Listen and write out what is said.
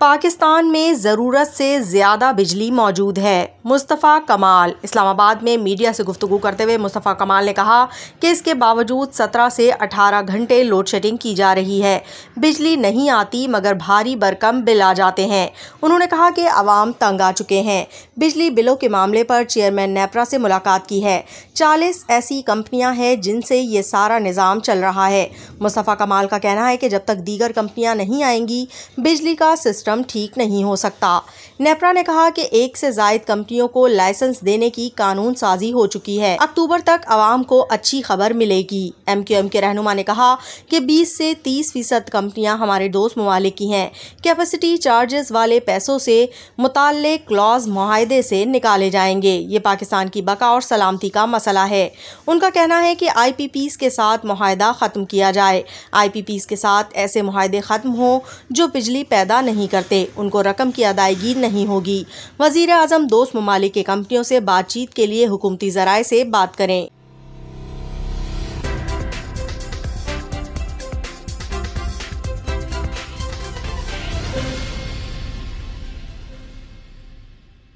पाकिस्तान में ज़रूरत से ज़्यादा बिजली मौजूद है। मुस्तफ़ा कमाल इस्लामाबाद में मीडिया से गुफ्तगू करते हुए मुस्तफ़ा कमाल ने कहा कि इसके बावजूद 17 से 18 घंटे लोड शेडिंग की जा रही है, बिजली नहीं आती मगर भारी भरकम बिल आ जाते हैं। उन्होंने कहा कि आवाम तंग आ चुके हैं। बिजली बिलों के मामले पर चेयरमैन नेपरा से मुलाकात की है। 40 ऐसी कंपनियाँ हैं जिनसे ये सारा निज़ाम चल रहा है। मुस्तफ़ा कमाल का कहना है कि जब तक दीगर कंपनियाँ नहीं आएंगी बिजली का सिस्टम ठीक नहीं हो सकता। नेपरा ने कहा कि एक से ज्यादा कंपनियों को लाइसेंस देने की कानून साजी हो चुकी है। अक्टूबर तक आवाम को अच्छी खबर मिलेगी। एमकेएम के रहनुमा ने कहा कि 20 से 30% कंपनियां हमारे दोस्त ममालिक की हैं। कैपेसिटी चार्जेस वाले पैसों से मुताल्लिक क्लॉज मुआहदे से निकाले जाएंगे। ये पाकिस्तान की बका और सलामती का मसला है। उनका कहना है कि IPP के साथ मुआहदा ख़त्म किया जाए। IPP के साथ ऐसे मुआहदे ख़त्म हों जो बिजली पैदा नहीं कर उनको रकम की अदायगी नहीं होगी। वज़ीर-ए-आज़म दोस्त ममालिक के कंपनियों से बातचीत के लिए हुकूमती ज़राए से बात करें।